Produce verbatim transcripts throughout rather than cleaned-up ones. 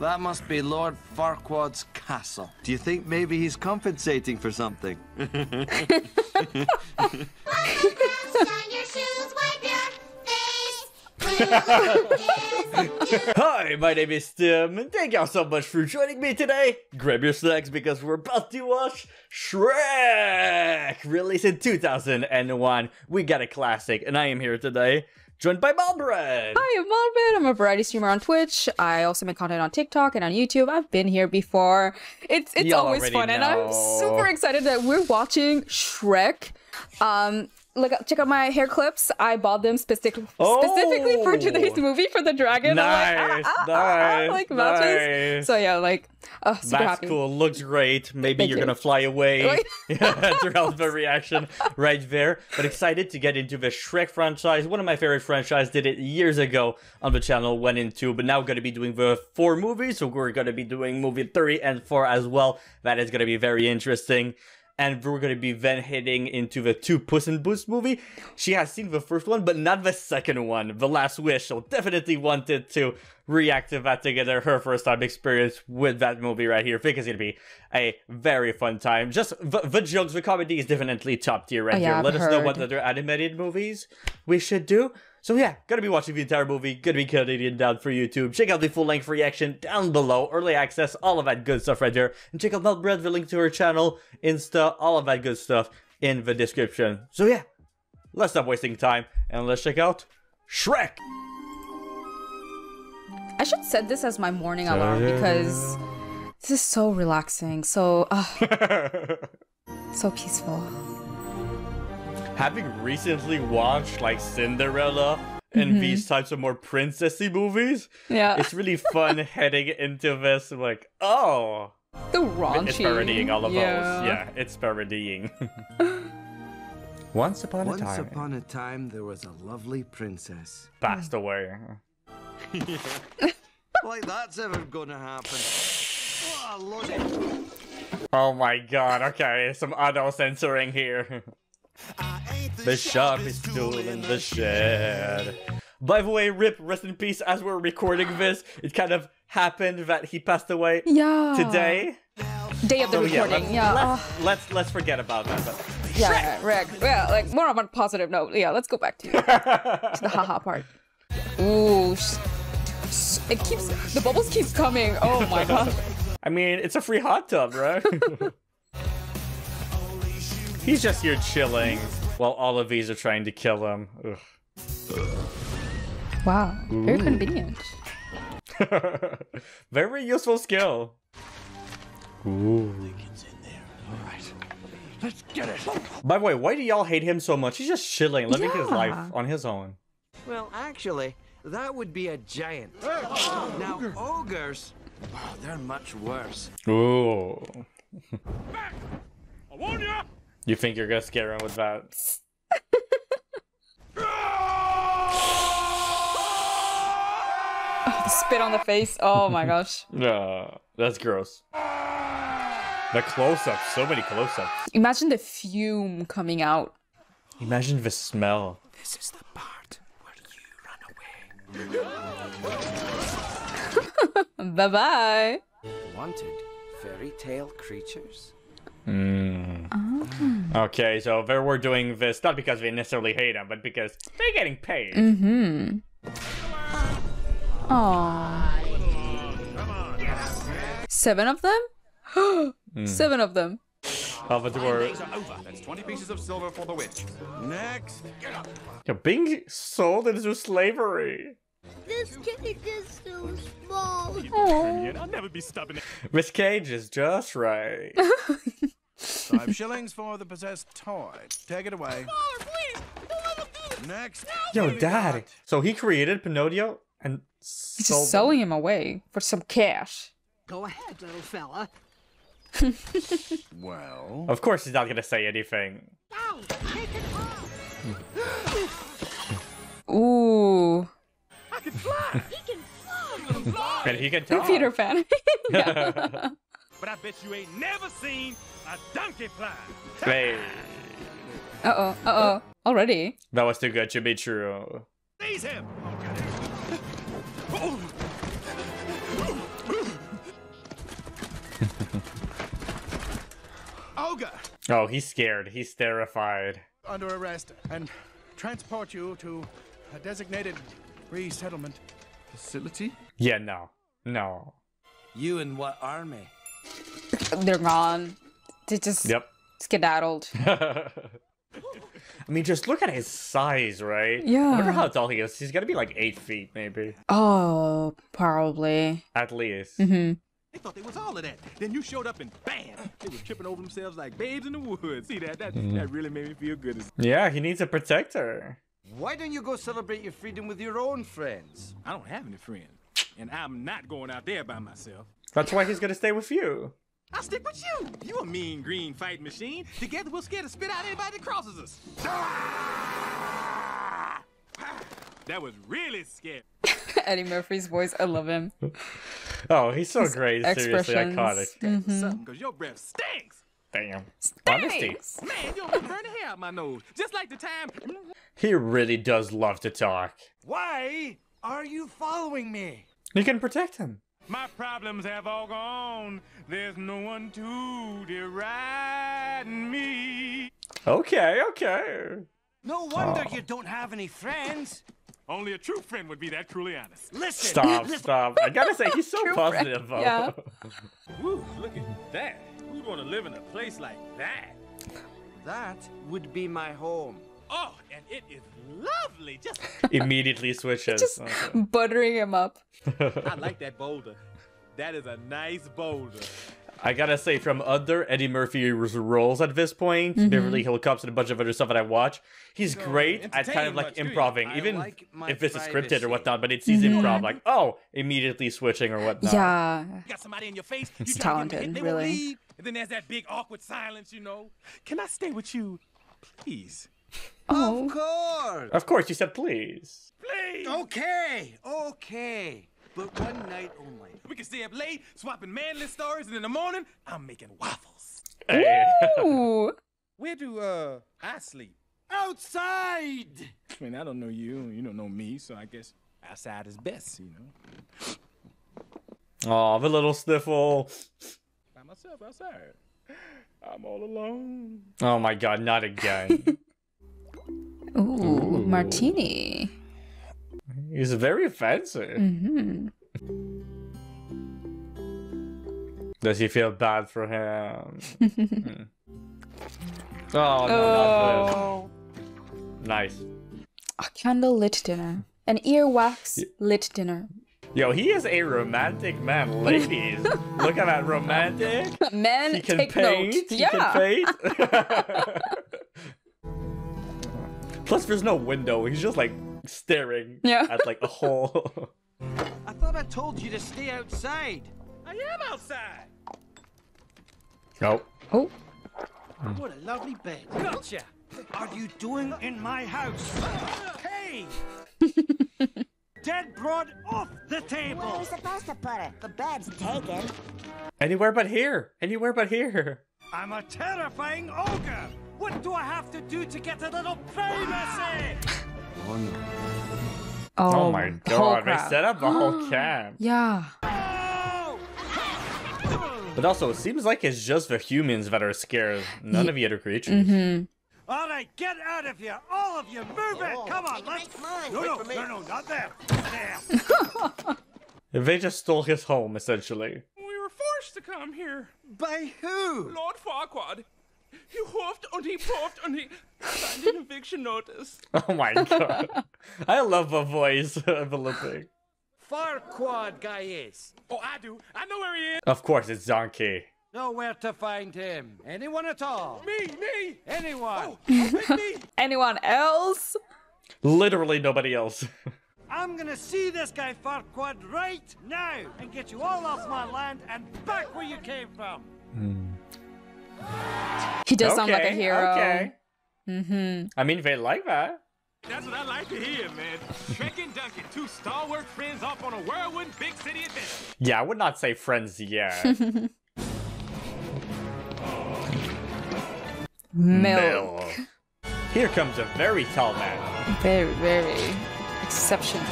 That must be Lord Farquaad's castle. Do you think maybe he's compensating for something? Hi, my name is Tim, and thank y'all so much for joining me today. Grab your snacks because we're about to watch Shrek, released in two thousand one. We got a classic, and I am here today, joined by Mal Bread. Hi, I'm Mal Bread. I'm a variety streamer on Twitch. I also make content on TikTok and on YouTube. I've been here before. It's it's always fun, know. And I'm super excited that we're watching Shrek. Um. Look, check out my hair clips. I bought them specific oh. specifically for today's movie for the dragon. Nice, I'm like, ah, ah, nice, ah, like matches. Nice. So yeah, like, oh, super that's happy. Cool. Looks great. Maybe Thank you're you. gonna fly away throughout the reaction right there. But excited to get into the Shrek franchise. One of my favorite franchises. Did it years ago on the channel. Went into, but now gonna be doing the four movies. So we're gonna be doing movie three and four as well. That is gonna be very interesting. And we're going to be then heading into the two Puss in Boots movie. She has seen the first one, but not the second one. The Last Wish. She'll definitely wanted to react to that together. Her first time experience with that movie right here. I think it's going to be a very fun time. Just the, the jokes, the comedy is definitely top tier right oh, yeah, here. I've Let heard. us know what other animated movies we should do. So yeah, gonna be watching the entire movie, gonna be cutting it down for YouTube. Check out the full-length reaction down below, early access, all of that good stuff right there. And check out Mal Bread, the link to her channel, Insta, all of that good stuff in the description. So yeah, let's stop wasting time and let's check out Shrek! I should set this as my morning alarm because this is so relaxing, so, uh, so peaceful. Having recently watched like Cinderella and mm-hmm. these types of more princessy movies, yeah, it's really fun heading into this. Like, oh, the raunchy. It's parodying all of yeah. those. Yeah, it's parodying. Once upon Once a time. Once upon a time, there was a lovely princess. Passed away. yeah. Like that's ever gonna happen. What a load of... Oh my god! Okay, some auto censoring here. The sharpest tool in the shed. By the way, R I P, rest in peace, as we're recording this, it kind of happened that he passed away yeah. today. Day of the so, recording, yeah. Let's, yeah. Let's, let's let's forget about that. But. Yeah, Rick. Yeah, like more of a positive note. Yeah, let's go back to, to the haha part. Ooh, it keeps the bubbles keeps coming. Oh my god. I mean, it's a free hot tub, right? He's just here chilling while all of these are trying to kill him. Ugh. Wow, Ooh. very convenient. Very useful skill. Ooh. Alright, let's get it. By the way, why do y'all hate him so much? He's just chilling, living yeah. his life on his own. Well, actually, that would be a giant. Oh, now, ogre. ogres, oh, they're much worse. Ooh. Back! I warn ya! You think you're gonna scare him with that? Oh, the spit on the face. Oh my gosh. No, that's gross. The close-ups, so many close-ups. Imagine the fume coming out. Imagine the smell. This is the part where you run away. Bye-bye. Wanted fairy tale creatures? Mm. Oh. Okay, so they were doing this not because they necessarily hate him, but because they're getting paid. Mm-hmm. Aww. Yes. Seven of them? mm. Seven of them. Oh, but were... That's twenty pieces of silver for the witch. Next. Get up. You're being sold into slavery. This cage is so small. Aww. I'll never be stubborn. This cage is just right. Five shillings for the possessed toy. Take it away. Oh, please. Don't let him do. Next. No, yo, Daddy. So he created Pinocchio and he's sold just selling him. him away for some cash. Go ahead, little fella. Well. Of course he's not gonna say anything. No, take it off. Ooh. I can fly. He can fly. And he can talk. Peter Pan. But I bet you ain't never seen a donkey fly. Hey. Uh-oh, uh-oh. Already? That was too good to be true. Seize him! Okay. Oh, he's scared. He's terrified. Under arrest and transport you to a designated resettlement facility? Yeah, no. No. You and what army? They're gone. They just yep. skedaddled. I mean, just look at his size, right? Yeah. I wonder how tall he is. He's got to be like eight feet, maybe. Oh, probably. At least. Mm-hmm. They thought they was all of that. Then you showed up and bam! They were tripping over themselves like babes in the woods. See that? That, mm. that really made me feel good. As yeah, he needs a protector. Why don't you go celebrate your freedom with your own friends? I don't have any friends. And I'm not going out there by myself. That's why he's going to stay with you. I'll stick with you. You a mean green fighting machine. Together we'll scare to spit out anybody that crosses us. Ah! Ah! That was really scary. Eddie Murphy's voice, I love him. Oh, he's so His great. Seriously iconic. Mm-hmm. Something, because your breath stinks. Damn. Stinks. Man, you don't burn the hair out my nose. Just like the time. He really does love to talk. Why are you following me? You can protect him. My problems have all gone. There's no one to deride me. Okay, okay. No wonder oh. you don't have any friends. Only a true friend would be that truly honest. Listen. Stop, listen. stop. I gotta say, he's so true positive. Friend. Yeah. Woo, look at that. Who'd want to live in a place like that? That would be my home. Oh, and it is lovely. Just immediately switches. Just okay. buttering him up. I like that boulder. That is a nice boulder. I gotta say, from other Eddie Murphy roles at this point, mm-hmm. Beverly Hill Cops and a bunch of other stuff that I watch, he's so great at kind of like much, improvising, even like if it's scripted or whatnot, but it's he's mm-hmm. improv, like, oh, immediately switching or whatnot. Yeah. You got somebody in your face, you it's talented, hit, they really. Leave, and then there's that big awkward silence, you know. Can I stay with you, please? Oh. Of course. Of course, you said please. Please. Okay, okay. But one night only. We can stay up late, swapping manly stories, and in the morning, I'm making waffles. Ooh. Where do uh I sleep? Outside! I mean, I don't know you, you don't know me, so I guess outside is best, you know. Aw, the little sniffle. By myself outside. I'm all alone. Oh my god, not again. Ooh, Ooh, martini. He's very fancy. Mm-hmm. Does he feel bad for him? mm. Oh, no, oh. Not nice. A candle-lit dinner. An earwax-lit dinner. Yo, he is a romantic man, ladies. Look at that romantic. Men, he can take paint. Note. He yeah. can paint. Plus, there's no window. He's just like staring yeah. at like a hole. I thought I told you to stay outside. I am outside. Nope. Oh. What a lovely bed. Gotcha. Are you doing in my house? Hey. Dead broad off the table. Where are we supposed to put it? The bed's taken. Anywhere but here. Anywhere but here. I'm a terrifying ogre. What do I have to do to get a little privacy? Oh, oh my god, they set up the whole camp. Yeah. But also, it seems like it's just the humans that are scared, none yeah. of the other creatures. Mm-hmm. All right, get out of here. All of you, move it. Come on, let's move. No, no, no, no, not there. There. They just stole his home, essentially. We were forced to come here. By who? Lord Farquaad. He hoofed and he puffed and he signed an eviction notice. Oh my god. I love the voice of the thing. Farquaad guy is. Oh, I do. I know where he is. Of course, it's Donkey. Nowhere to find him. Anyone at all. Me, me. Anyone. Oh, me. Anyone else? Literally nobody else. I'm gonna see this guy Farquaad right now and get you all off my land and back where you came from. Hmm. He does okay, sound like a hero. Okay. Mm-hmm. I mean, they like that. That's what I like to hear, man. Shrek and Donkey, two stalwart friends off on a whirlwind big city adventure. Yeah, I would not say friends yet. Milk. Milk. Here comes a very tall man. Very, very exceptional.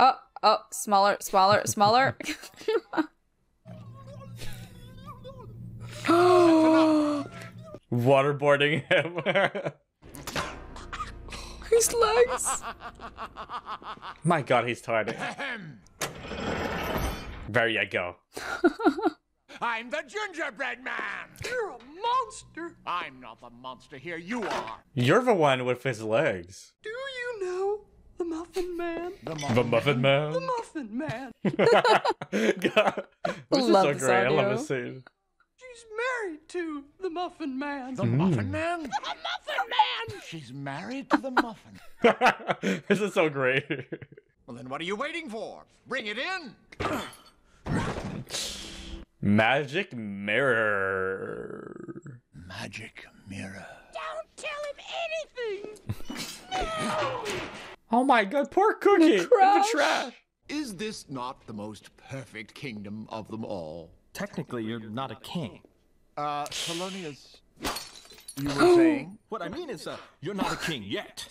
Oh, oh, smaller, smaller, smaller. Oh, waterboarding him. His legs. My God, he's tired. There you go. I'm the gingerbread man. You're a monster. I'm not the monster here. You are. You're the one with his legs. Do you know the Muffin Man? The Muffin, the Muffin Man. Man. The Muffin Man. God, this love is so great. Audio. I love this scene. She's married to the Muffin Man. The mm. Muffin Man? The Muffin Man! She's married to the Muffin. This is so great. Well, then what are you waiting for? Bring it in. Magic mirror. Magic mirror. Don't tell him anything. No. Oh my God, poor Cookie. The trash. The trash. Is this not the most perfect kingdom of them all? Technically, you're not a king. Uh, Polonius, you were saying? What I mean is, uh, you're not a king yet.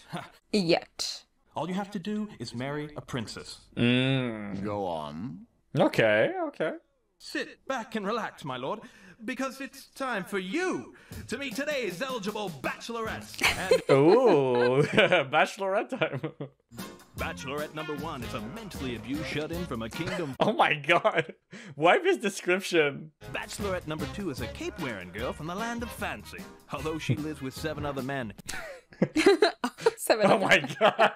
Yet. All you have to do is marry a princess. Mm. Go on. Okay, okay. Sit back and relax, my lord, because it's time for you to meet today's eligible bachelorettes. And ooh, bachelorette time. Bachelorette number one is a mentally abused shut-in from a kingdom. Oh my God. Wipe his description. Bachelorette number two is a cape-wearing girl from the land of fancy, although she lives with seven other men. seven oh other my men. God.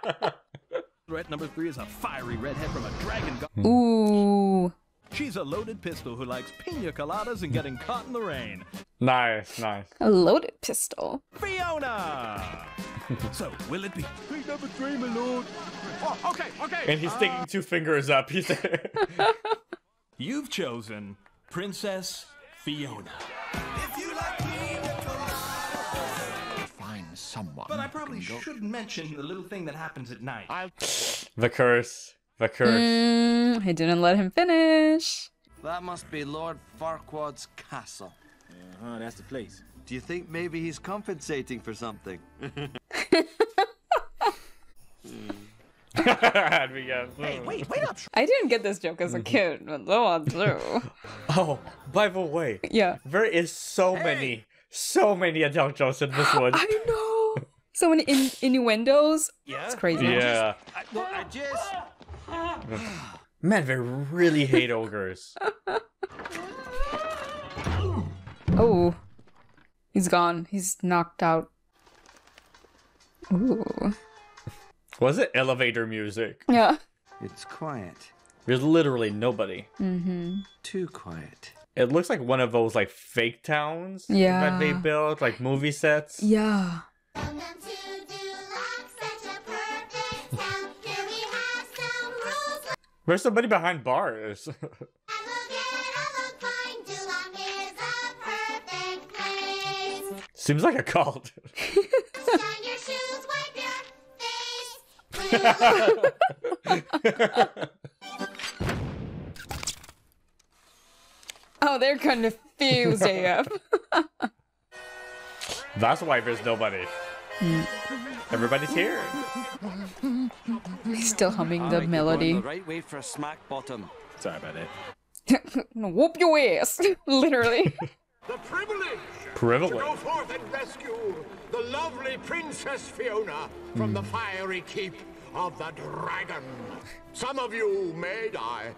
Bachelorette number three is a fiery redhead from a dragon god. Ooh. She's a loaded pistol who likes pina coladas and getting caught in the rain. Nice, nice. A loaded pistol. Fiona! So, will it be? Three number three, my lord. Oh, okay, okay. And he's uh... sticking two fingers up. He's You've chosen Princess Fiona. If you like pina find someone. But I probably shouldn't mention the little thing that happens at night. I'll... The curse. The curse. Mm, he didn't let him finish. That must be Lord Farquaad's castle. Uh-huh, that's the place. Do you think maybe he's compensating for something? Hey, wait, wait up. I didn't get this joke as a kid, but no one do. Oh, by the way, yeah, there is so hey. many, so many adult jokes in this one. I know. So many in innuendos. Yeah, it's crazy. Yeah. I just. I, I just Man, they really hate ogres. Oh, he's gone. He's knocked out. Ooh. Was it elevator music? Yeah. It's quiet. There's literally nobody. Mm-hmm. Too quiet. It looks like one of those like fake towns yeah. that they built, like movie sets. Yeah. There's somebody behind bars. Seems like a cult. Shine your shoes, wipe your face. Oh, they're confused A F. That's why there's nobody. Mm. Everybody's here. He's still humming the melody. The right way for a smack bottom. Sorry about it. Whoop your ass, literally. The privilege, privilege to go forth and rescue the lovely Princess Fiona from mm. the fiery keep of the dragon. Some of you may die,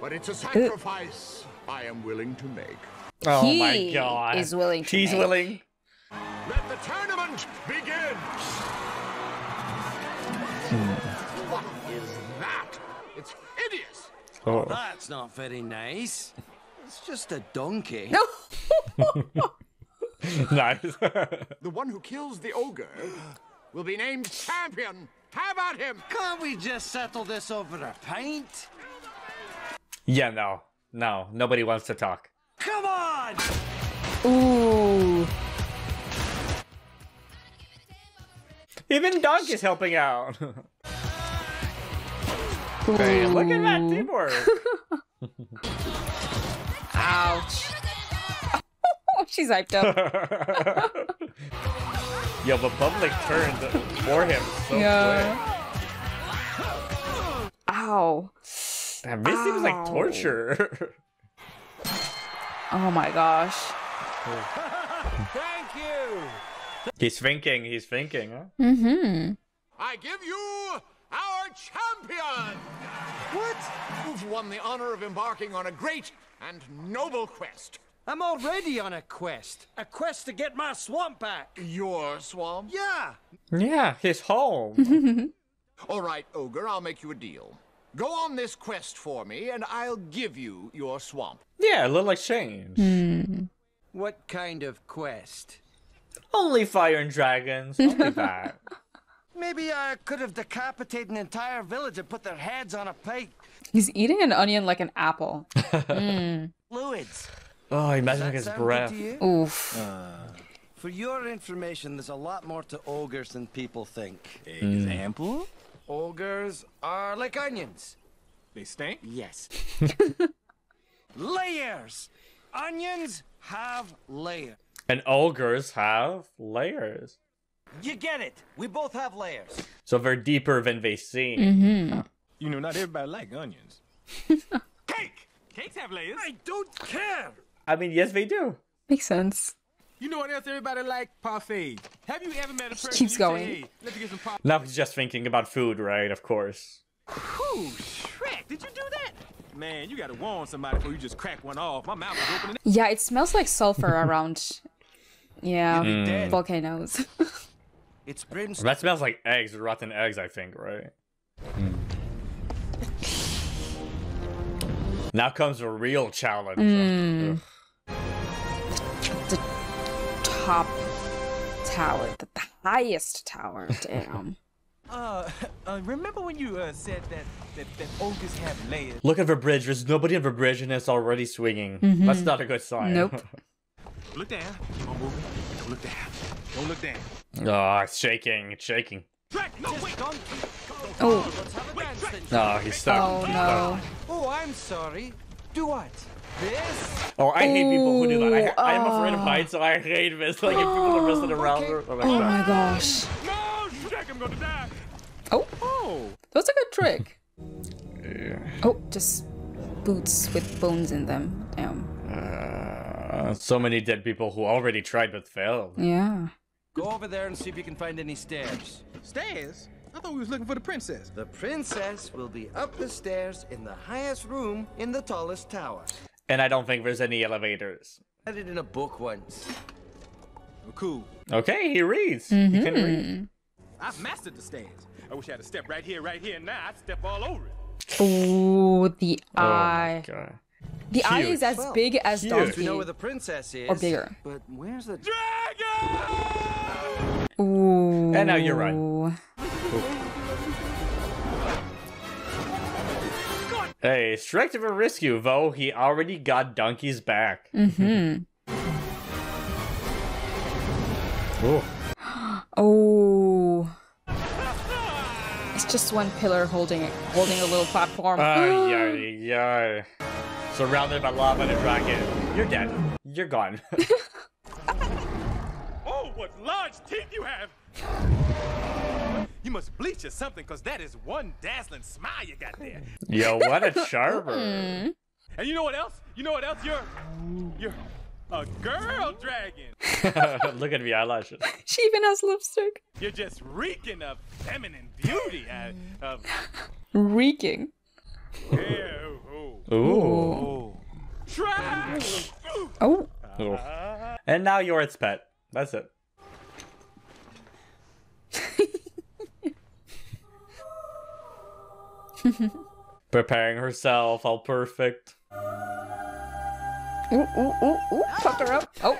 but it's a sacrifice uh. I am willing to make. Oh he my God! Is willing. To She's make. willing. Let the tournament begin. What is that? It's hideous. Oh. That's not very nice. It's just a donkey. No. Nice. The one who kills the ogre will be named champion. How about him? Can't we just settle this over a pint? Yeah, no. No, nobody wants to talk. Come on! Ooh. Even Donkey's helping out. Hey, look at that teamwork. Ouch. Oh, she's hyped up. Yo, the public turned for him so yeah. quick. Ow. Damn, this Ow. seems like torture. Oh my gosh. Thank you. He's thinking, he's thinking, huh? Mm-hmm. I give you our champion. What? You've won the honor of embarking on a great and noble quest. I'm already on a quest. A quest to get my swamp back. Your swamp? Yeah. Yeah, his home. All right, Ogre, I'll make you a deal. Go on this quest for me, and I'll give you your swamp. Yeah, a little exchange. Mm. What kind of quest? Only fire and dragons. Only that. Maybe I could have decapitated an entire village and put their heads on a pike. He's eating an onion like an apple. Mm. Fluids. Oh, imagine his breath. Oof. Uh. For your information, there's a lot more to ogres than people think. Mm. Example? Ogres are like onions. They stink? Yes. Layers. Onions have layers. And ogres have layers. You get it. We both have layers. So they're deeper than they seem. Mm-hmm. You know, not everybody likes onions. Cake. Cakes have layers. I don't care. I mean, yes, they do. Makes sense. You know what else everybody like? Parfait. Have you ever met a person who keeps going? Say, hey, let's get some parfait. Now he's just thinking about food, right? Of course. Whew, Shrek, did you do that? Man, you gotta warn somebody before you just crack one off. My mouth is open. Yeah, it smells like sulfur around. Yeah, mm. volcanoes. It's brimstone. That smells like eggs, rotten eggs, I think, right? Mm. Now comes a real challenge. Mm. The top tower, the highest tower. Damn. Uh, uh, remember when you uh, said that, that that ogres have layers? Look at the bridge. There's nobody on the bridge, and it's already swinging. Mm-hmm. That's not a good sign. Nope. Look down. Keep on moving. Don't look down. Don't look down. Oh, it's shaking. It's shaking. No, wait. Oh. Oh, he's stuck. Oh, no. Oh, I'm sorry. Do what? This? Oh, I hate Ooh, people who do that. I, I'm uh... afraid of heights, so I hate this. Like, if people are wrestling around. Okay. Oh, oh, my gosh. No, Shrek, I'm gonna die. Oh. Oh. That's a good trick. Yeah. Oh, just boots with bones in them. Damn. Uh, so many dead people who already tried but failed. Yeah. Go over there and see if you can find any stairs. Stairs? I thought we was looking for the princess. The princess will be up the stairs in the highest room in the tallest tower. And I don't think there's any elevators. I read it in a book once. Cool. Okay, he reads. Mm-hmm. He can read. I've mastered the stairs. I wish I had a step right here, right here, and now I'd step all over it. Ooh, the eye. Oh, my God. The Cute. eye is as well, big as Cute. Donkey. We know where the princess is, or bigger. But where's the dragon? Ooh. And now you're right. Ooh. Hey, Shrek did a rescue, though he already got Donkey's back. Mm-hmm. Oh. It's just one pillar holding it, holding a little platform. Uh, yeah, yeah. Surrounded by lava and a dragon. You're dead. You're gone. Oh, what large teeth you have! You must bleach or something, because that is one dazzling smile you got there. Yo, what a charmer. Mm. And you know what else? You know what else? You're... You're a girl dragon. Look at me, eyelashes. She even has lipstick. You're just reeking of feminine beauty. Uh, of... Reeking. Yeah. Ooh. Ooh. Oh. Ooh. And now you're its pet. That's it. Preparing herself, all perfect. Ooh, ooh, ooh, ooh. Fuck her up. Oh.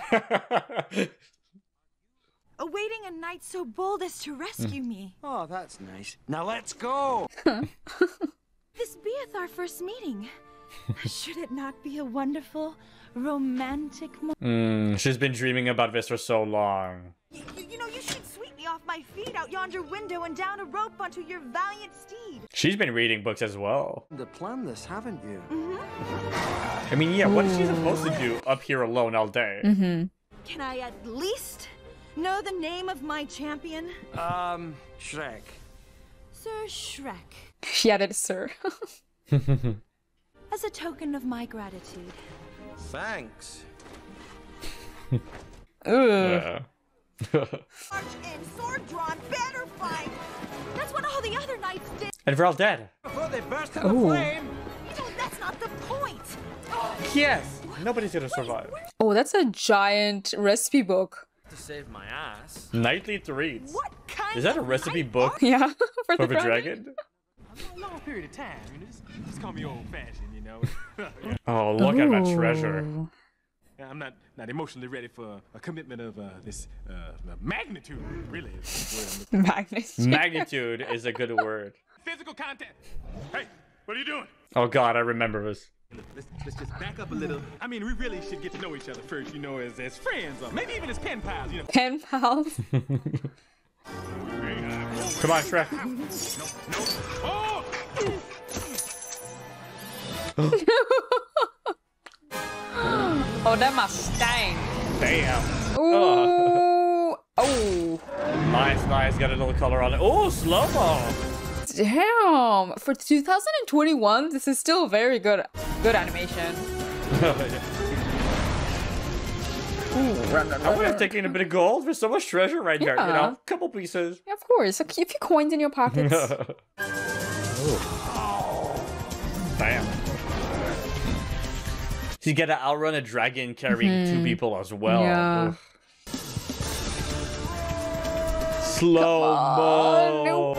Awaiting a knight so bold as to rescue mm. me. Oh, that's nice. Now let's go. This beeth our first meeting. Should it not be a wonderful, romantic moment? Mm, she's been dreaming about this for so long. You, you know, you should sweep me off my feet out yonder window and down a rope onto your valiant steed. She's been reading books as well. The plan this, haven't you? Mm-hmm. I mean, yeah, what is she supposed to do up here alone all day? Mm-hmm. Can I at least know the name of my champion? Um, Shrek. Sir Shrek. She added sir. As a token of my gratitude. Thanks. Ugh. Yeah. And sword-drawn banner fight. That's what all the other knights did. And we're all dead. Before they burst into flame. You know, that's not the point. Yes. Nobody's gonna survive. Oh, that's a giant recipe book. To save my ass. Nightly to read. What kind? Is that a recipe book? Yeah. For, for the, the dragon. A long period of time. Just, just call me old-fashioned, you know. Oh, look Ooh. At my treasure. I'm not not emotionally ready for a commitment of uh, this uh, magnitude. Really, is the word I'm magnitude. Magnitude is a good word. Physical content. Hey, what are you doing? Oh God, I remember this. Let's, let's just back up a little. I mean, we really should get to know each other first, you know, as as friends, or maybe even as pen pals, you know. Pen pals. Come on, Shrek. No, no. Oh! Oh, that must stink. Damn. Ooh. Oh. Nice, nice. Got a little color on it. Oh, slow-mo. Damn. For two thousand twenty-one, this is still very good, good animation. Ooh, I would have taken a bit of gold for so much treasure right yeah. there. You know, a couple pieces. Yeah, of course. If you coins in your pockets. Oh. Damn. You gotta outrun a dragon carrying mm-hmm. two people as well. Yeah. Slow-mo. No,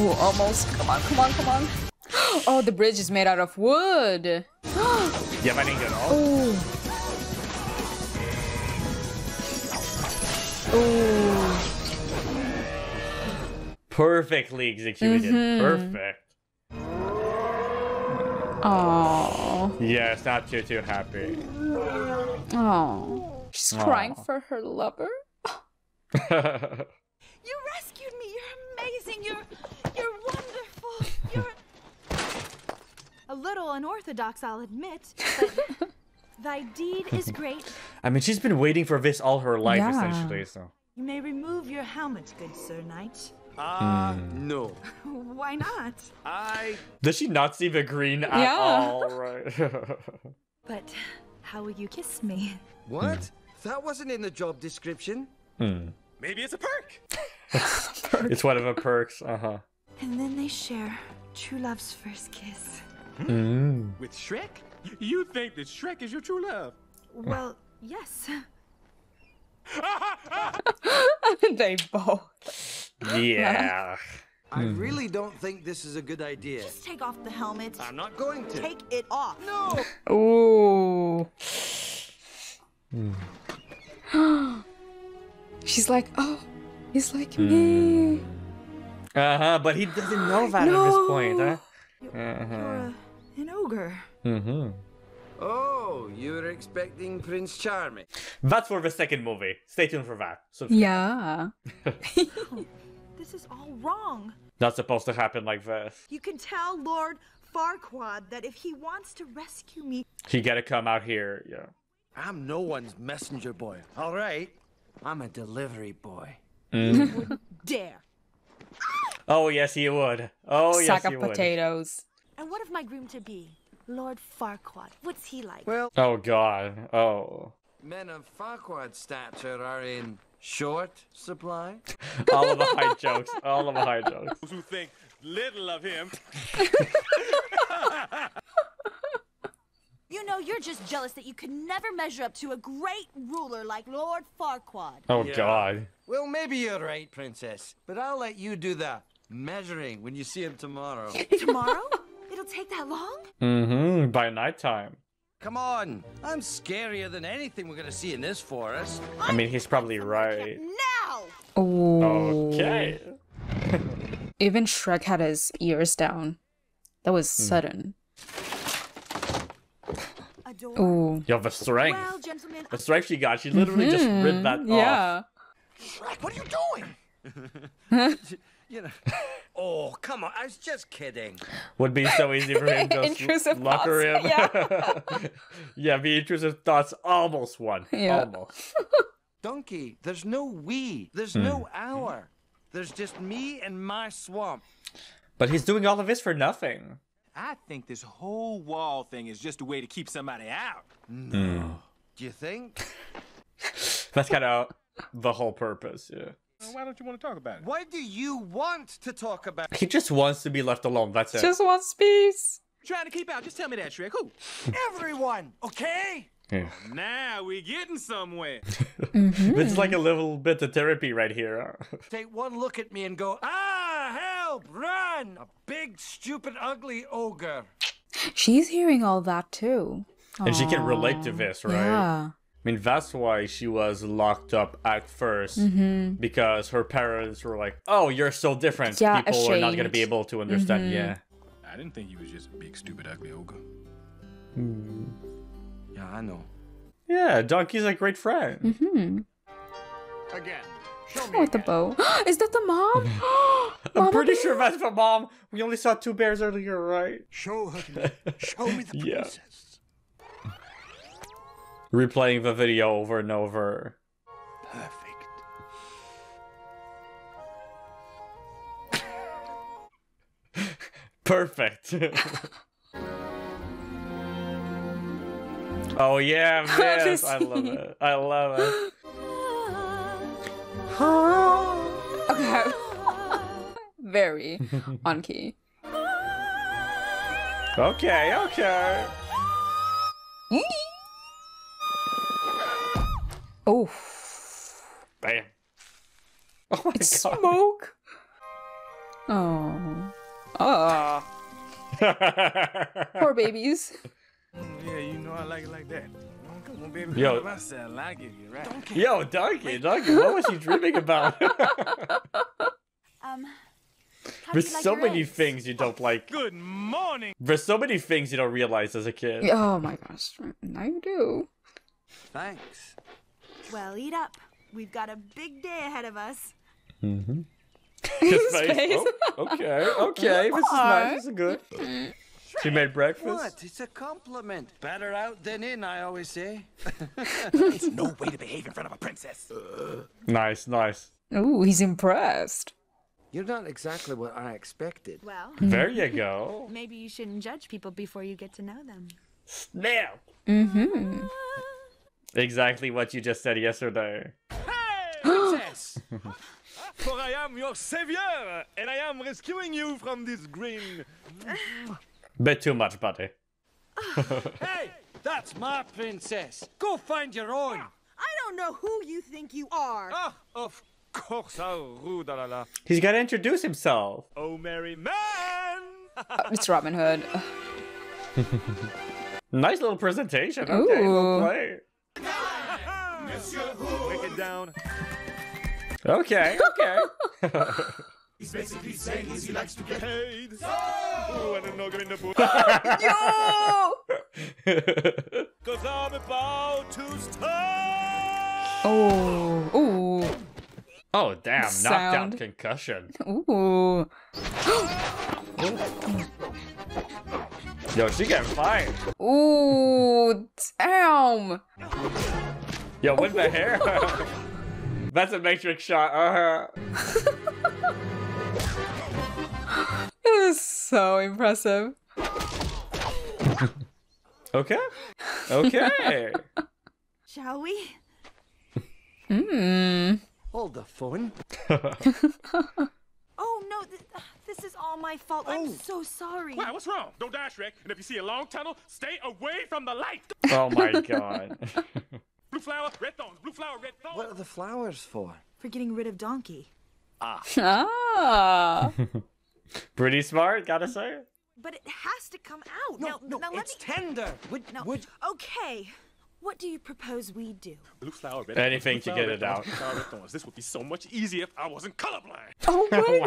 oh, almost. Come on, come on, come on. Oh, the bridge is made out of wood. Yeah, but I didn't get all. Ooh. Ooh. Perfectly executed. Mm-hmm. Perfect. Oh. Yeah, it's not too too happy. Oh. She's Aww. Crying for her lover. You rescued me. You're amazing. You're you're wonderful. You're a little unorthodox, I'll admit, but thy deed is great. I mean, she's been waiting for this all her life, yeah. essentially, so. You may remove your helmet, good sir knight. Ah, uh, mm. no. Why not? I... Does she not see the green at yeah. all? Right. But how will you kiss me? What? Mm. That wasn't in the job description. Mm. Maybe it's a perk. Perk. It's one of the perks. Uh-huh. And then they share true love's first kiss. Mm. With Shrek? You think that Shrek is your true love? Well, yes. They both. Yeah. I really don't think this is a good idea. Just take off the helmet. I'm not going to. Take it off. No. Ooh. Mm. She's like, oh, he's like mm. me. Uh-huh, but he doesn't know that no. at this point, huh? Uh-huh. You're a, an ogre. Mm-hmm. Oh, you were expecting Prince Charming. That's for the second movie. Stay tuned for that. Subscribe. Yeah. Oh, this is all wrong. Not supposed to happen like this. You can tell Lord Farquaad that if he wants to rescue me, he gotta come out here. Yeah. I'm no one's messenger boy. All right. I'm a delivery boy. Mm. You wouldn't dare. Oh, yes, he would. Oh, yes, he would. Sack of potatoes. And what of my groom to be? Lord Farquaad, what's he like? Well, oh God, oh. Men of Farquaad's stature are in short supply. All of the high jokes, all of the high jokes. Those who think little of him. You know, you're just jealous that you could never measure up to a great ruler like Lord Farquaad. Oh yeah. God. Well, maybe you're right, Princess, but I'll let you do the measuring when you see him tomorrow. Tomorrow? It'll take that long? Mm-hmm, by nighttime. Come on, I'm scarier than anything we're gonna see in this forest. I mean, he's probably right. Now! Ooh. Okay. Even Shrek had his ears down. That was mm. sudden. Ooh. You have a strength. Well, gentlemen, the strength she got, she literally mm-hmm. just ripped that yeah. off. Shrek, what are you doing? You know... Oh, come on. I was just kidding. Would be so easy for him to intrusive lock thoughts. Her in. Yeah. Yeah, the intrusive thoughts almost won. Yeah. Almost. Donkey, there's no we. There's mm. no our. There's just me and my swamp. But he's doing all of this for nothing. I think this whole wall thing is just a way to keep somebody out. No. Mm. Do you think? That's kind of the whole purpose, yeah. Why don't you want to talk about it? Why do you want to talk about it? He just wants to be left alone, that's it. Just wants peace. Trying to keep out, just tell me that, Shrek. Who? Everyone, okay? Yeah. Now we're getting somewhere. Mm-hmm. It's like a little bit of therapy right here. Take one look at me and go, ah, help, run! A big, stupid, ugly ogre. She's hearing all that too. And Aww. She can relate to this, right? Yeah. I mean, that's why she was locked up at first, mm-hmm. because her parents were like, oh, you're so different. Yeah, People ashamed. Are not going to be able to understand. Mm-hmm. Yeah. I didn't think he was just a big, stupid, ugly ogre. Hmm. Yeah, I know. Yeah, Donkey's a great friend. Mm-hmm. Again. Show me With again. The bow. Is that the mom? I'm pretty bear? Sure that's the mom. We only saw two bears earlier, right? Show her. Show me the princess. Yeah. Replaying the video over and over. Perfect. Perfect. Oh yeah, yes, I love it. I love it. Okay. Very on key. Okay, okay. Oh. Bam. Oh my it's God. Smoke. Oh. Oh. Poor babies. Yeah, you know I like it like that. Come on, baby. Yo, like it, right. Donkey. Yo, Donkey, Donkey, what was she dreaming about? um, There's like so many eggs? Things you don't like. Good morning. There's so many things you don't realize as a kid. Oh my gosh, now you do. Thanks. Well, eat up. We've got a big day ahead of us. Mm-hmm. His face. Face. Oh, okay, okay, this is nice, this is good. She made breakfast? What? It's a compliment. Better out than in, I always say. There's no way to behave in front of a princess. Uh, nice, nice. Ooh, he's impressed. You're not exactly what I expected. Well, there you go. Maybe you shouldn't judge people before you get to know them. Now. Mm-hmm. Exactly what you just said yesterday. Hey, princess! For I am your savior, and I am rescuing you from this green... Bit too much, buddy. Hey, that's my princess. Go find your own. I don't know who you think you are. Ah, oh, of course. He's got to introduce himself. Oh, merry man. uh, it's Robin Hood. Nice little presentation. Okay, we'll play. Break it down. Okay, okay. He's basically saying he likes to get paid. Oh, and an ogre in the book. Yo! Cause I'm about to start. Oh, ooh. Oh, damn. Knockdown concussion. Ooh. Yo, she got fired. Ooh, damn. Yo, with the hair. That's a Matrix shot. Uh-huh. It is so impressive. Okay. Okay. Shall we? Mm. Hold the phone. Oh, no. Th this is all my fault. Oh. I'm so sorry. Wow, what's wrong? Don't die, Shrek. And if you see a long tunnel, stay away from the light. Oh, my God. Blue flower, red thorns. Blue flower, red thorns. What are the flowers for? For getting rid of Donkey. Ah. Ah. Pretty smart, gotta say. But it has to come out. No, now, no, now let it's me... tender. Would, no. would... Okay, what do you propose we do? Blue flower, anything blue to get it out. This would be so much easier if I wasn't colorblind. Oh my, oh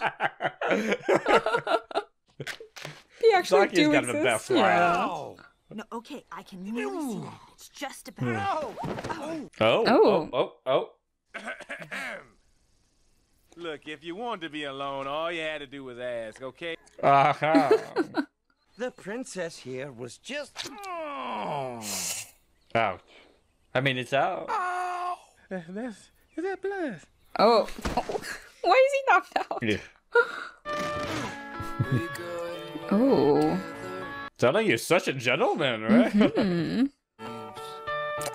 my God. God. He actually Donkey's do got the best wow. No, okay, I can really no. see that. It's just about... No. Oh. Oh, oh, oh, oh. Look, if you wanted to be alone, all you had to do was ask, okay? Uh-huh. The princess here was just... Oh. Ouch. I mean, it's out. Ow! That, that's... Is that blood? Oh. Oh. Why is he knocked out? Yeah. Oh. Telling you, such a gentleman, right? Mm-hmm.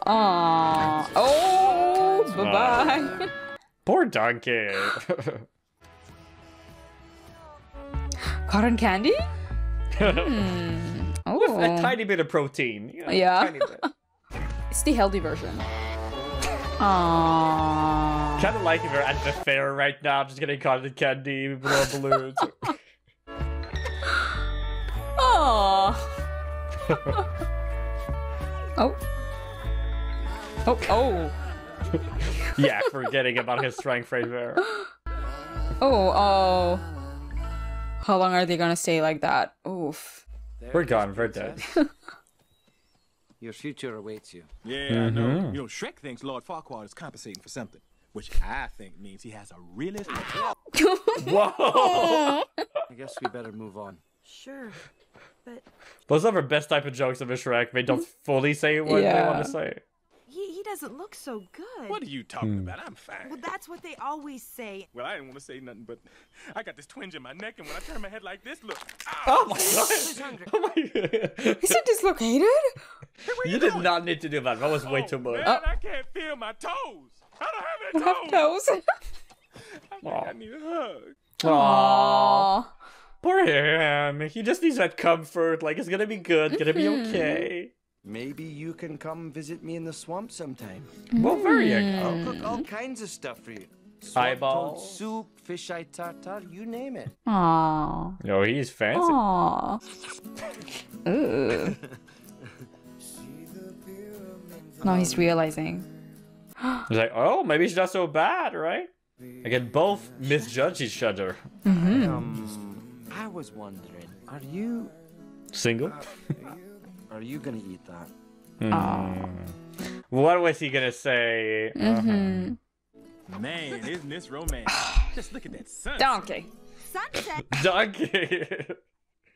Aww. Oh, bye-bye. Poor donkey. Cotton candy? Mm. Oh. With a tiny bit of protein. You know, yeah. Tiny bit. It's the healthy version. Aww. Kind of like if we're at the fair right now, just getting cotton candy, blow balloons. Aww. Oh. Oh, oh. Yeah, forgetting about his strength right there. Oh, oh. How long are they gonna stay like that? Oof. There we're gone, we're dead. Your future awaits you. Yeah, mm-hmm. I know. You know, Shrek thinks Lord Farquaad is compensating for something, which I think means he has a realist. Whoa! I guess we better move on. Sure. But those are the best type of jokes of a Shrek. They don't fully say what yeah. they want to say. He, he doesn't look so good. What are you talking mm. about? I'm fine. Well, that's what they always say. Well, I didn't want to say nothing, but I got this twinge in my neck, and when I turn my head like this, look. Oh, oh my God. Oh my God. Is it dislocated? Hey, you you did not need to do that. That was way oh, too much. Man, oh. I can't feel my toes. I don't have any toes. I, have toes. I, I need a hug. Aww. Aww. Poor him. He just needs that comfort. Like, it's gonna be good. Gonna be okay. Maybe you can come visit me in the swamp sometime. Mm. Well, there you go. I'll cook all kinds of stuff for you. Eyeball soup, fisheye tartar, you name it. Aww. No, he's fancy. Aww. Ooh. No, he's realizing. He's like, oh, maybe she's not so bad, right? I can both misjudge each other. Mm-hmm. Um, I was wondering, are you single? Are you gonna eat that? Mm. What was he gonna say? Mm-hmm. Uh-huh. Man, isn't this romance? Just look at that sunset. Donkey. Sunset. Donkey.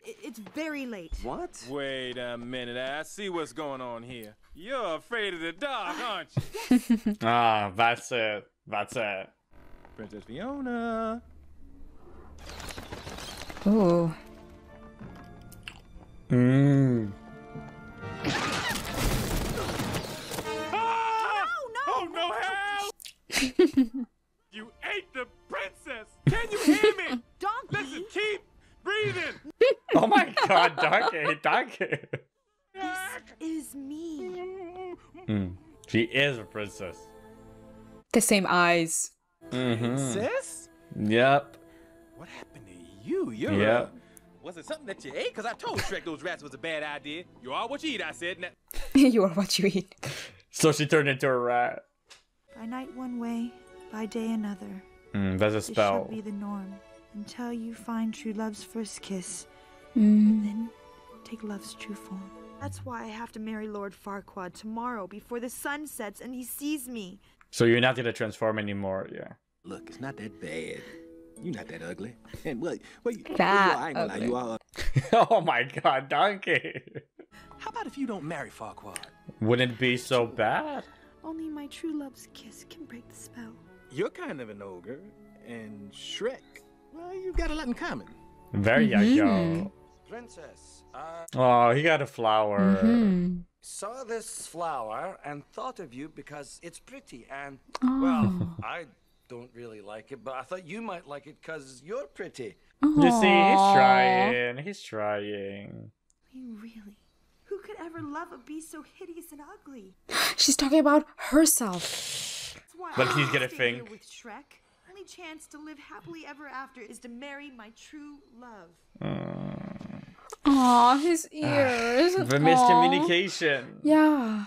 It's very late. What? Wait a minute. I see what's going on here. You're afraid of the dark, aren't you? Ah, that's it. That's it. Princess Fiona. Ooh. Mmm. Ah! No, no, oh no, hell! You ate the princess! Can you hear me? Donkey! Listen, keep breathing! Oh my God, donkey, donkey! This is me. Mm. She is a princess. The same eyes. Mm-hmm. Princess? Yep. What happened? You, you. Yeah. Was it something that you ate? Because I told Shrek those rats was a bad idea. You are what you eat, I said. You are what you eat. So she turned into a rat. By night one way, by day another. Mm, that's a spell. It should be the norm until you find true love's first kiss. Mm. And then take love's true form. That's why I have to marry Lord Farquaad tomorrow before the sun sets and he sees me. So you're not going to transform anymore, yeah. Look, it's not that bad. You're not that ugly. And well, well you, that well, you are, ugly. You are. Oh my God, donkey. How about if you don't marry Farquaad? Wouldn't it be so bad? Only my true love's kiss can break the spell. You're kind of an ogre, and Shrek, well, you've got a lot in common. There you mm-hmm. go. Princess. Uh, oh, he got a flower. Mm-hmm. Saw this flower and thought of you because it's pretty and, oh. well, I... don't really like it, but I thought you might like it because you're pretty. Aww. You see, he's trying. He's trying. I mean, really? Who could ever love a beast so hideous and ugly? She's talking about herself. But he's gonna think. With Shrek, only chance to live happily ever after is to marry my true love. Mm. Aww, his ears. The miscommunication. Yeah.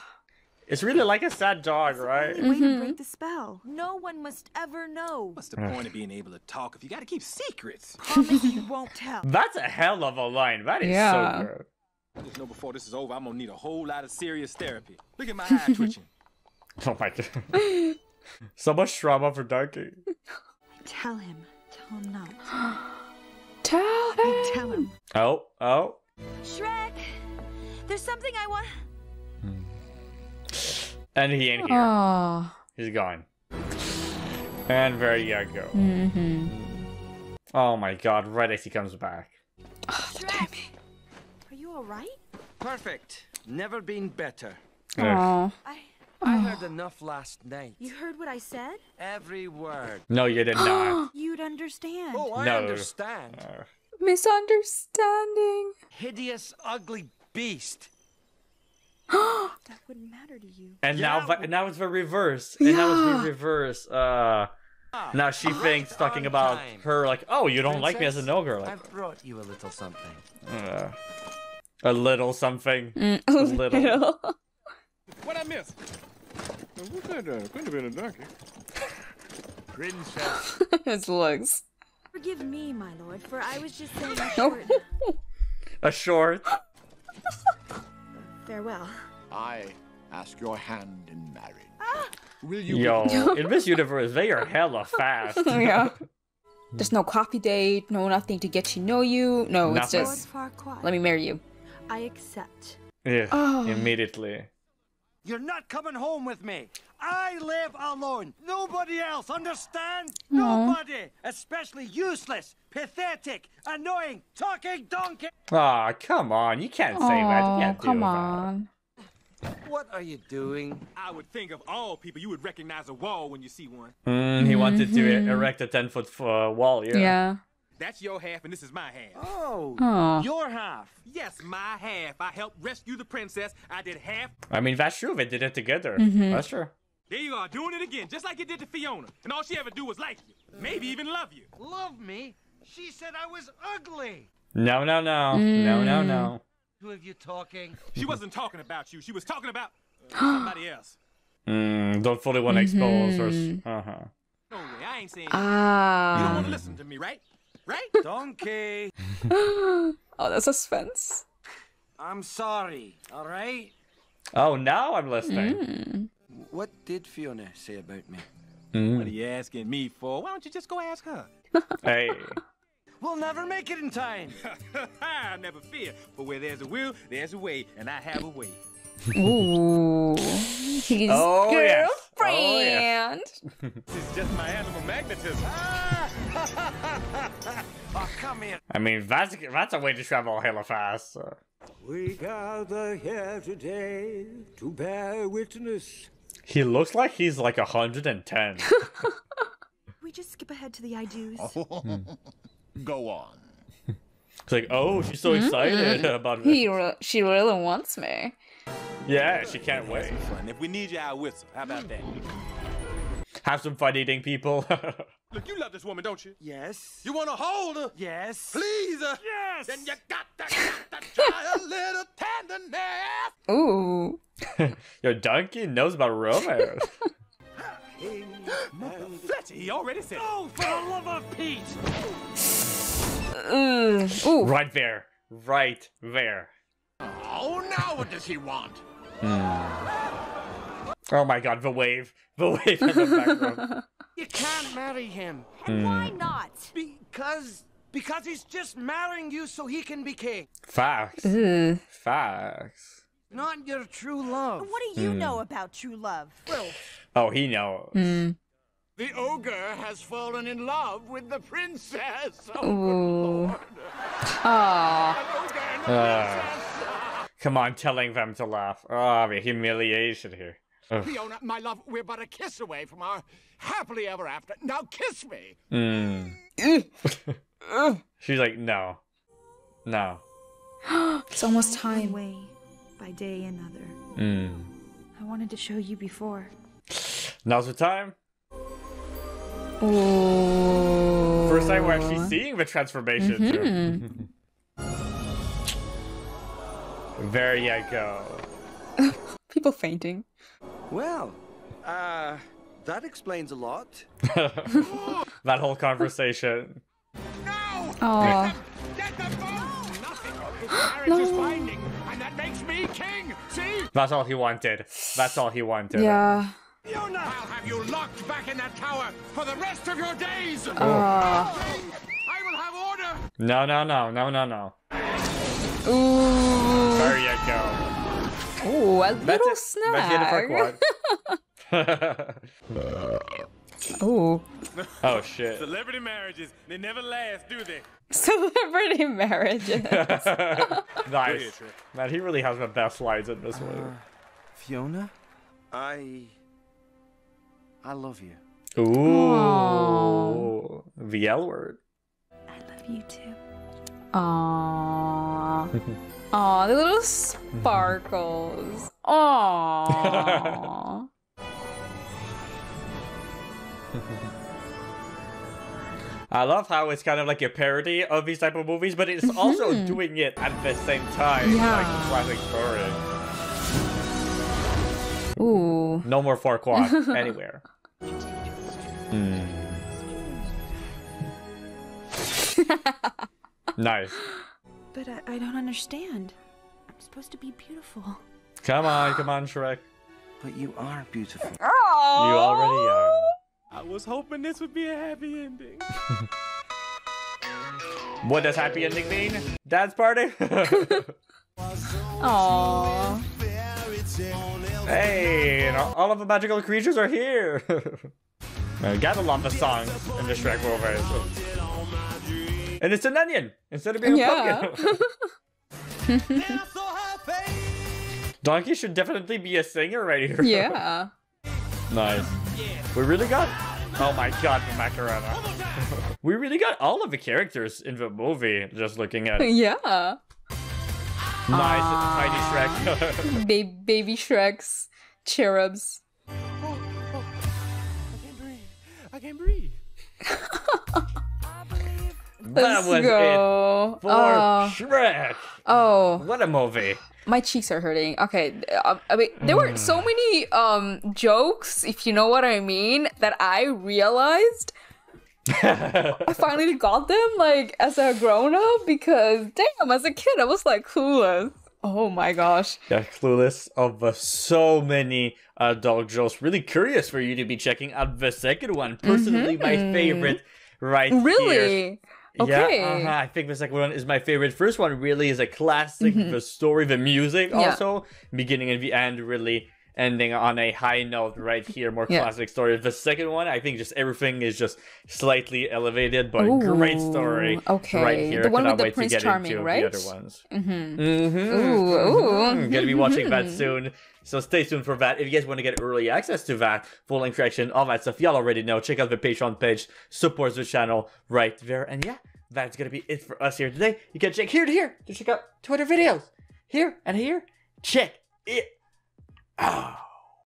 It's really like a sad dog, right? Way to break the spell. No one must ever know. What's the point of being able to talk if you got to keep secrets? Promise you won't tell. That's a hell of a line. That is yeah. so good. I just know before this is over, I'm gonna need a whole lot of serious therapy. Look at my eye twitching. Oh my God. So much trauma for Donkey. Tell him. Tell him not. Tell him. Tell him. Oh, oh. Shrek, there's something I want. Hmm. And he ain't here. Aww. He's gone. And there you go. Mm-hmm. Oh my God, right as he comes back. Oh, the timing. Are you alright? Perfect. Never been better. Aww. I, heard enough last night. You heard what I said? Every word. No, you did not. You'd understand. Oh, I no. understand. Uh. Misunderstanding. Hideous, ugly beast. That wouldn't matter to you. And yeah, now, now it's the reverse. And yeah. now it's the reverse. Uh, now she uh, thinks talking about time. her like, oh, you don't Princess, like me as an ogre. Like, I've brought you a little something. Uh, a little something. Mm, a little. little. What I miss? What's that? Uh, could have been a donkey. Princess. His looks. Forgive me, my lord, for I was just saying a short. A short. Farewell. I ask your hand in marriage. Ah! Will you? Yo, in Miss Universe, they are hella fast. Yeah. There's no copy date, no nothing to get to know you. No, nothing. It's just Lord Farquaad, let me marry you. I accept. Yeah. Oh. Immediately. You're not coming home with me. I live alone. Nobody else, understand? Aww. Nobody, especially useless, pathetic, annoying, talking donkey. Ah, oh, come on. You can't say Aww, that. You can't come do on. That. What are you doing? I would think of all people you would recognize a wall when you see one. Mm, he mm-hmm. wanted to erect a ten foot uh, wall, yeah. Yeah. That's your half and this is my half. Oh, Aww. Your half. Yes, my half. I helped rescue the princess. I did half. I mean, that's true. They did it together. Mm-hmm. That's true. There you are, doing it again, just like you did to Fiona. And all she ever do was like you. Maybe even love you. Love me? She said I was ugly. No, no, no. Mm. No, no, no. Who are you talking? She wasn't talking about you. She was talking about uh, somebody else. Mm, don't fully want to expose mm-hmm. or... Uh-huh. No way, I ain't saying uh... You don't want to listen to me, right? Right? Donkey. Oh, that's suspense. I'm sorry, all right? Oh, now I'm listening. Mm. What did Fiona say about me? Mm. What are you asking me for? Why don't you just go ask her? Hey. We'll never make it in time. I never fear. But where there's a will, there's a way. And I have a way. Ooh. He's oh, girlfriend. Yes. Oh, yes. This is just my animal magnetism. Oh, come here. I mean, that's, that's a way to travel hella fast. So. We gather here today to bear witness. He looks like he's like a hundred and ten. We just skip ahead to the I do's. Oh, go on. It's like, oh, she's so excited mm-hmm. about it. He re she really wants me. Yeah, she can't wait. Have some fun. If we need you, I'll whistle. How about that? Have some fun eating people. Look, you love this woman, don't you? Yes. You want to hold her? Yes. Please her? Yes. Then you got to, got to try a little tenderness. Ooh. Your donkey knows about romance. Fletcher, he already said. Oh, for the love of Pete. Ooh. Right there. Right there. Oh, now what does he want? Mm. Oh my god, the wave. The wave in the background. You can't marry him. And mm. why not? Because because he's just marrying you so he can be king. Facts. Ugh. Facts. Not your true love. What do you mm. know about true love? Well, oh, he knows. Mm. The ogre has fallen in love with the princess. Oh, Ooh. Lord. Aww. Uh, come on, telling them to laugh. Oh, the humiliation here. Ugh. Fiona, my love, we're but a kiss away from our happily ever after. Now kiss me. Mm. She's like, no, no. It's almost time. Way by day another. Mm. I wanted to show you before. Now's the time. Ooh. First time we're actually seeing the transformation. Mm-hmm. There you go. People fainting. Well, uh, that explains a lot. That whole conversation. No! Aww. That's a fool! Marriage is binding, and that makes me king, see? That's all he wanted. That's all he wanted. Yeah. Fiona, I'll have you locked back in that tower for the rest of your days! Uh. I will have order! No, no, no, no, no, no. Ooh. There you go. Oh, a that's little snag. Oh. Oh shit. Celebrity marriages, they never last, do they? Celebrity marriages. Nice. Man, he really has the best slides in this uh, one. Fiona? I... I love you. Ooh. Aww. The L word. I love you too. Aww. Aww, the little sparkles. Aww. I love how it's kind of like a parody of these type of movies, but it's mm-hmm. also doing it at the same time. Yeah. Like classic story. Ooh. No more Farquaad anywhere. Mm. Nice. But I, I don't understand. I'm supposed to be beautiful. Come on, come on, Shrek. But you are beautiful. Aww. You already are. I was hoping this would be a happy ending. What does happy ending mean? Dance party? Aww. Hey, and all of the magical creatures are here. I got a lot of songs in the Shrek movie. And it's an onion instead of being yeah. a pumpkin. Donkey should definitely be a singer right here. Yeah. Nice. We really got... Oh my god, the Macarena. We really got all of the characters in the movie, just looking at it. Yeah. Nice, uh, tiny Shrek. ba baby Shreks, cherubs. Oh, oh. I can't breathe. I can't breathe. That was go. it for uh, Shrek. Oh. What a movie. My cheeks are hurting. Okay, I mean, there were so many um, jokes, if you know what I mean, that I realized I finally got them, like, as a grown-up, because, damn, as a kid, I was, like, clueless. Oh, my gosh. Yeah, clueless of uh, so many adult jokes. Really curious for you to be checking out the second one. Personally, mm-hmm. my favorite right really? here. Really? Okay. Yeah, uh-huh. I think the second one is my favorite. First one really is a classic. Mm-hmm. The story, the music yeah. also, beginning and the end, really ending on a high note right here. More yeah. classic story. The second one, I think just everything is just slightly elevated, but Ooh, great story okay. right here. The one Cannot with the wait Prince to get Charming, into right? the other ones. Mm-hmm. Mm-hmm. Ooh, ooh. I'm gonna be watching that soon. So stay tuned for that. If you guys want to get early access to that, full length reaction, all that stuff, y'all already know. Check out the Patreon page. Supports the channel right there. And yeah, that's going to be it for us here today. You can check here to here to check out Twitter videos. Here and here. Check it out.